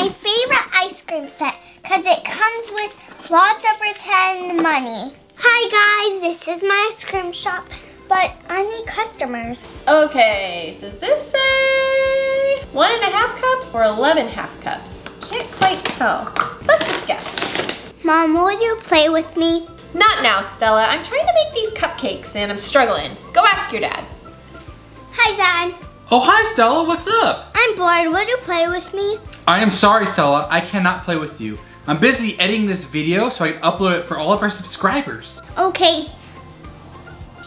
my favorite ice cream set because it comes with lots of pretend money. Hi guys, this is my ice cream shop, but I need customers. Okay, does this say 1.5 cups or 11.5 cups? Can't quite tell. Let's just guess. Mom, will you play with me? Not now, Stella. I'm trying to make these cupcakes and I'm struggling. Go ask your dad. Hi, Dad. Oh, hi, Stella. What's up? I'm bored. Will you play with me? I am sorry, Stella. I cannot play with you. I'm busy editing this video so I can upload it for all of our subscribers. Okay.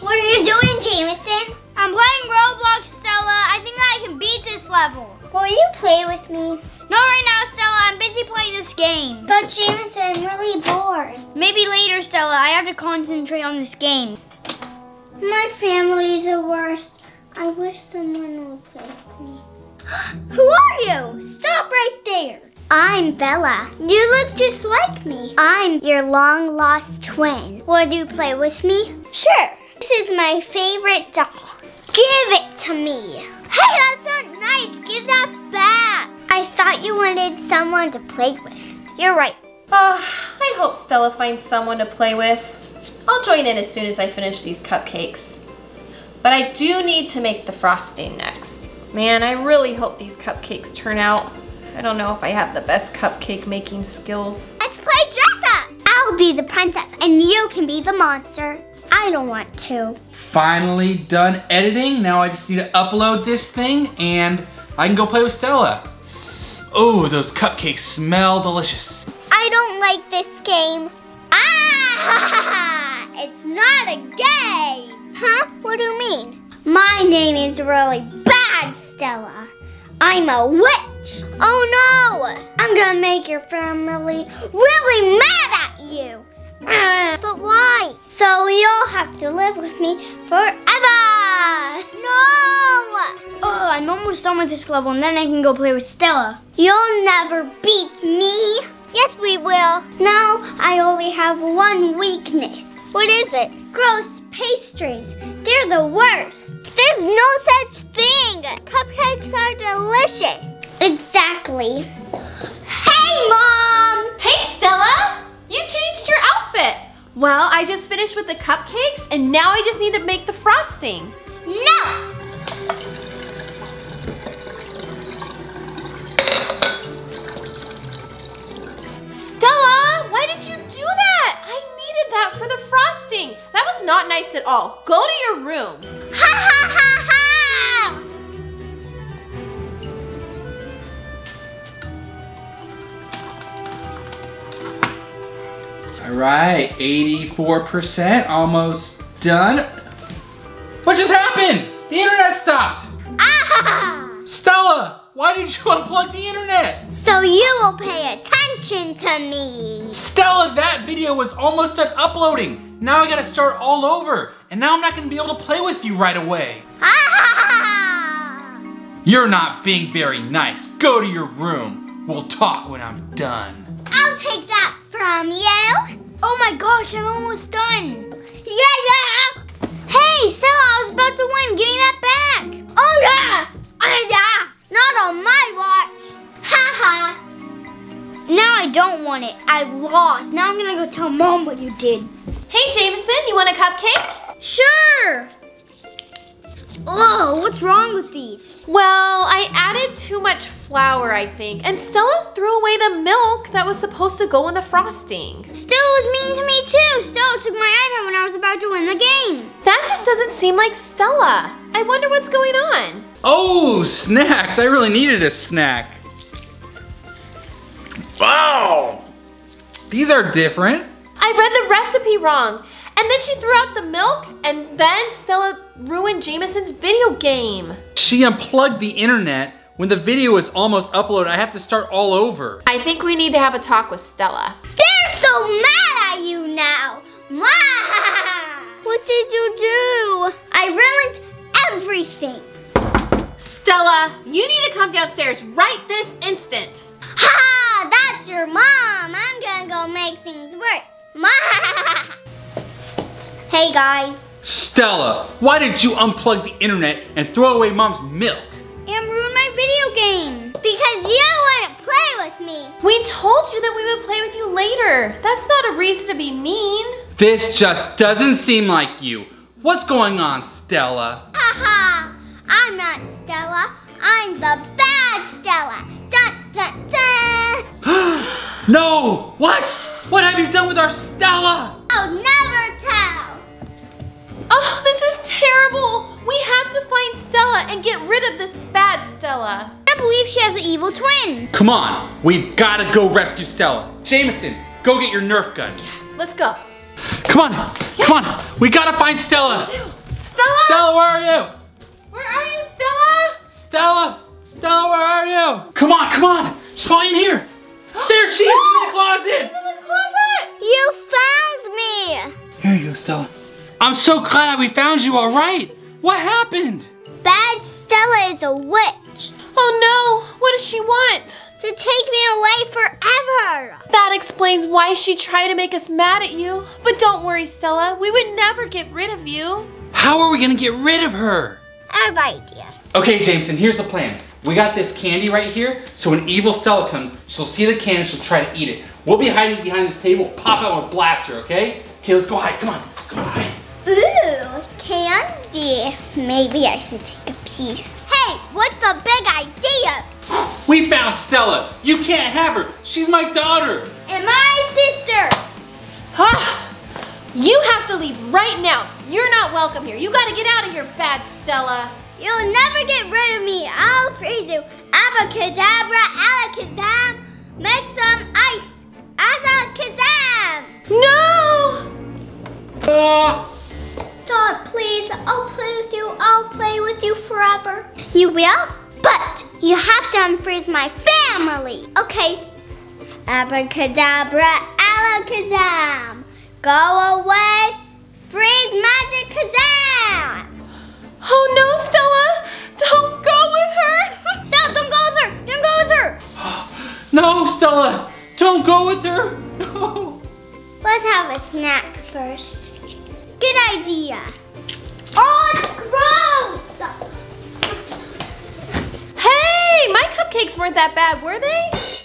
What are you doing, Jameson? I'm playing Roblox, Stella. I think I can beat this level. Will you play with me? Not right now, Stella. I'm busy playing this game. But Jameson, I'm really bored. Maybe later, Stella. I have to concentrate on this game. My family's the worst. I wish someone would play with me. Who are you? Stop right there. I'm Bella. You look just like me. I'm your long-lost twin. Would you play with me? Sure. This is my favorite doll. Give it to me. Hey, that's not nice. Give that back. I thought you wanted someone to play with. You're right. I hope Stella finds someone to play with. I'll join in as soon as I finish these cupcakes. But I do need to make the frosting next. Man, I really hope these cupcakes turn out. I don't know if I have the best cupcake making skills. Let's play dress up. I'll be the princess and you can be the monster. I don't want to. Finally done editing. Now I just need to upload this thing and I can go play with Stella. Oh, those cupcakes smell delicious. I don't like this game. Ah! It's not a game. Huh? What do you mean? My name is really bad, Stella. I'm a witch. Oh no! I'm gonna make your family really mad at you. But why? So you'll have to live with me forever. No! Oh, I'm almost done with this level and then I can go play with Stella. You'll never beat me. Yes, we will. Now I only have one weakness. What is it? Gross pastries. They're the worst. There's no such thing. Cupcakes are delicious. Exactly. Hey, Mom! Hey, Stella! You changed your outfit. Well, I just finished with the cupcakes, and now I just need to make the frosting. No! Stella, why did you do that? I needed that for the frosting. That was not nice at all. Go to your room. Ha ha ha ha! All right, 84%, almost done. What just happened? The internet stopped. Ah! Stella! Why did you unplug the internet? So you will pay attention to me. Stella, that video was almost done uploading. Now I gotta start all over. And now I'm not gonna be able to play with you right away. Ah! You're not being very nice. Go to your room. We'll talk when I'm done. I'll take that from you. Oh my gosh, I'm almost done. Yeah, yeah. Hey, Stella, I was about to win. Give me that back. Oh yeah, oh yeah. Not on my watch. Ha ha. Now I don't want it. I lost. Now I'm gonna go tell Mom what you did. Hey Jameson, you want a cupcake? Sure. Oh, what's wrong with these? Well, I added too much flour, I think. And Stella threw away the milk that was supposed to go in the frosting. Stella was mean to me too. Stella took my item when I was about to win the game. That just doesn't seem like Stella. I wonder what's going on. Oh, snacks. I really needed a snack. Wow. These are different. I read the recipe wrong. And then she threw out the milk, and then Stella ruined Jameson's video game. She unplugged the internet. When the video is almost uploaded, I have to start all over. I think we need to have a talk with Stella. They're so mad at you now. What did you do? I ruined everything. Stella, you need to come downstairs right this instant. Ha! That's your mom. I'm gonna go make things worse. Hey guys. Stella, why did you unplug the internet and throw away Mom's milk? And ruin my video game. Because you wouldn't play with me. We told you that we would play with you later. That's not a reason to be mean. This just doesn't seem like you. What's going on, Stella? Haha, I'm not Stella. I'm the bad Stella. Da, da, da. No, what? What have you done with our Stella? I'll never tell. Oh, this is terrible. We have to find Stella and get rid of this bad Stella. I believe she has an evil twin. Come on, we've got to go rescue Stella. Jameson, go get your Nerf gun. Yeah, let's go. Come on, yeah. Come on. We got to find Stella. Stella? Stella, where are you? Where are you, Stella? Stella, Stella, where are you? Come on, come on. She's probably in here. There she is in the closet. She's in the closet. You found me. Here you go, Stella. I'm so glad we found you all right. What happened? Bad Stella is a witch. Oh no, what does she want? To take me away forever. That explains why she tried to make us mad at you. But don't worry, Stella, we would never get rid of you. How are we gonna get rid of her? I have an idea. Okay, Jameson, here's the plan. We got this candy right here, so when evil Stella comes, she'll see the candy, she'll try to eat it. We'll be hiding behind this table, pop out with a blaster, okay? Okay, let's go hide, come on, come on, hide. Ooh, candy. Maybe I should take a piece. Hey, what's the big idea? We found Stella. You can't have her. She's my daughter. And my sister. Huh? You have to leave right now. You're not welcome here. You gotta get out of here, bad Stella. You'll never get rid of me. I'll freeze you. Abracadabra, alakazam. Make them ice. Alakazam. No! Stop, please. I'll play with you. I'll play with you forever. You will? But you have to unfreeze my family. Okay. Abracadabra, alakazam. Go away. Freeze magic kazam. Oh no, Stella. Don't go with her. Stella, don't go with her. Don't go with her. No, Stella. Don't go with her. No. Let's have a snack first. Good idea. Oh, it's gross. Hey, my cupcakes weren't that bad, were they?